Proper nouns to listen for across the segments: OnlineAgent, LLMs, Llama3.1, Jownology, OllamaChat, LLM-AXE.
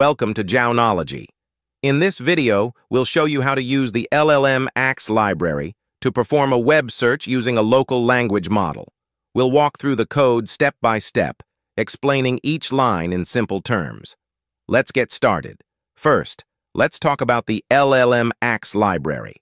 Welcome to Jownology. In this video, we'll show you how to use the LLM-AXE library to perform a web search using a local language model. We'll walk through the code step by step, explaining each line in simple terms. Let's get started. First, let's talk about the LLM-AXE library.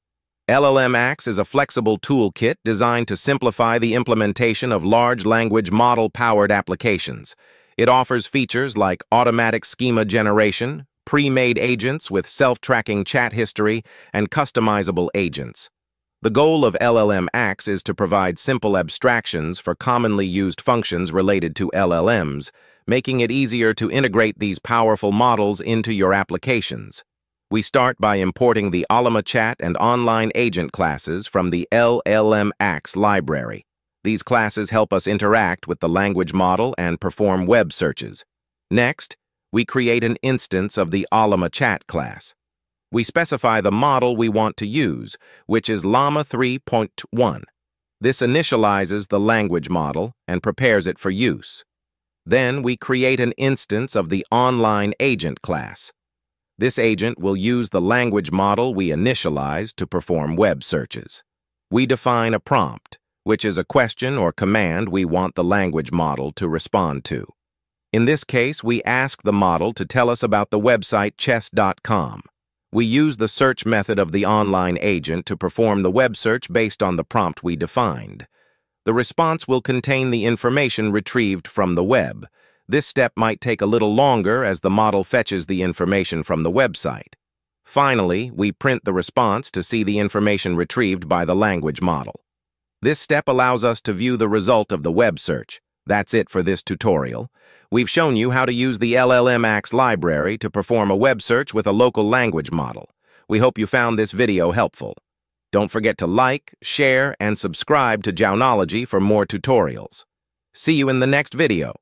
LLM-AXE is a flexible toolkit designed to simplify the implementation of large language model-powered applications. It offers features like automatic schema generation, pre-made agents with self-tracking chat history, and customizable agents. The goal of LLM-AXE is to provide simple abstractions for commonly used functions related to LLMs, making it easier to integrate these powerful models into your applications. We start by importing the OllamaChat and OnlineAgent classes from the LLM-AXE library. These classes help us interact with the language model and perform web searches. Next, we create an instance of the OllamaChat class. We specify the model we want to use, which is Llama3.1. This initializes the language model and prepares it for use. Then we create an instance of the OnlineAgent class. This agent will use the language model we initialize to perform web searches. We define a prompt, which is a question or command we want the language model to respond to. In this case, we ask the model to tell us about the website chess.com. We use the search method of the online agent to perform the web search based on the prompt we defined. The response will contain the information retrieved from the web. This step might take a little longer as the model fetches the information from the website. Finally, we print the response to see the information retrieved by the language model. This step allows us to view the result of the web search. That's it for this tutorial. We've shown you how to use the LLM-AXE library to perform a web search with a local language model. We hope you found this video helpful. Don't forget to like, share, and subscribe to Jownology for more tutorials. See you in the next video.